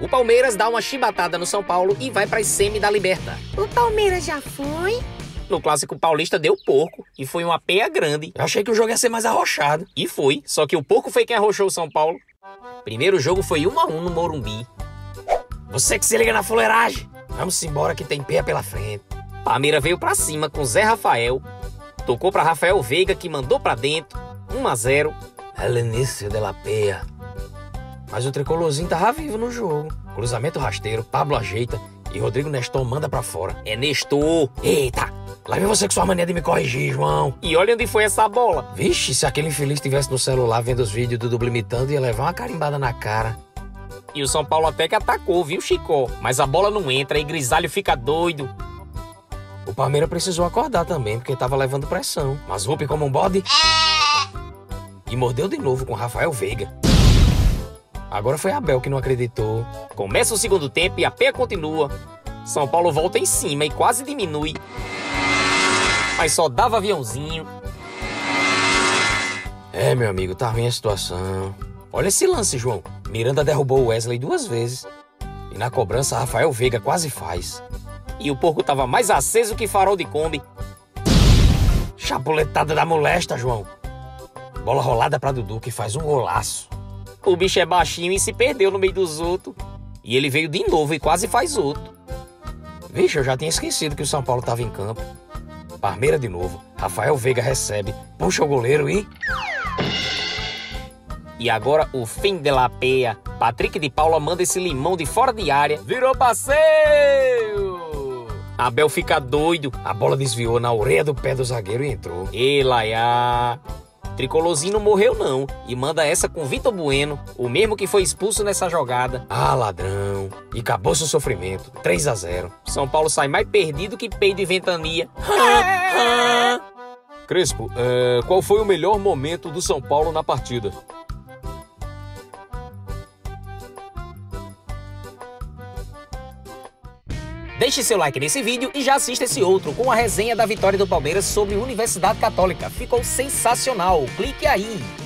O Palmeiras dá uma chibatada no São Paulo e vai para as semi da Liberta. O Palmeiras já foi? No Clássico Paulista deu porco e foi uma peia grande. Eu achei que o jogo ia ser mais arrochado. E foi, só que o porco foi quem arrochou o São Paulo. Primeiro jogo foi 1-1 no Morumbi. Você que se liga na fuleiragem. Vamos embora que tem peia pela frente. Palmeiras veio pra cima com Zé Rafael. Tocou pra Rafael Veiga que mandou pra dentro. 1-0. El inicio de la peia. Mas o tricolorzinho tava vivo no jogo. Cruzamento rasteiro, Pablo ajeita e Rodrigo Nestor manda pra fora. É Nestor! Eita! Lá vem você com sua mania de me corrigir, João. E olha onde foi essa bola. Vixe, se aquele infeliz estivesse no celular vendo os vídeos do Dublimitando, ia levar uma carimbada na cara. E o São Paulo até que atacou, viu, Chicó? Mas a bola não entra e Grisalho fica doido. O Palmeiras precisou acordar também, porque tava levando pressão. Mas Rupi como um bode... E mordeu de novo com Rafael Veiga. Agora foi Abel que não acreditou. Começa o segundo tempo e a peia continua. São Paulo volta em cima e quase diminui. Mas só dava aviãozinho. É, meu amigo, tá ruim a situação. Olha esse lance, João. Miranda derrubou o Wesley 2 vezes. E na cobrança, Rafael Veiga quase faz. E o porco tava mais aceso que farol de Kombi. Chapuletada da molesta, João. Bola rolada pra Dudu, que faz um golaço. O bicho é baixinho e se perdeu no meio dos outros. E ele veio de novo e quase faz outro. Vixe, eu já tinha esquecido que o São Paulo tava em campo. Palmeiras de novo. Rafael Veiga recebe, puxa o goleiro e... E agora o fim de la peia. Patrick de Paula manda esse limão de fora de área. Virou passeio! Abel fica doido. A bola desviou na orelha do pé do zagueiro e entrou. E laiá! Tricolorzinho não morreu não, e manda essa com Vitor Bueno, o mesmo que foi expulso nessa jogada. Ah, ladrão, e acabou seu sofrimento, 3-0. São Paulo sai mais perdido que peido e ventania. Crespo, qual foi o melhor momento do São Paulo na partida? Deixe seu like nesse vídeo e já assista esse outro com a resenha da vitória do Palmeiras sobre a Universidade Católica. Ficou sensacional, clique aí!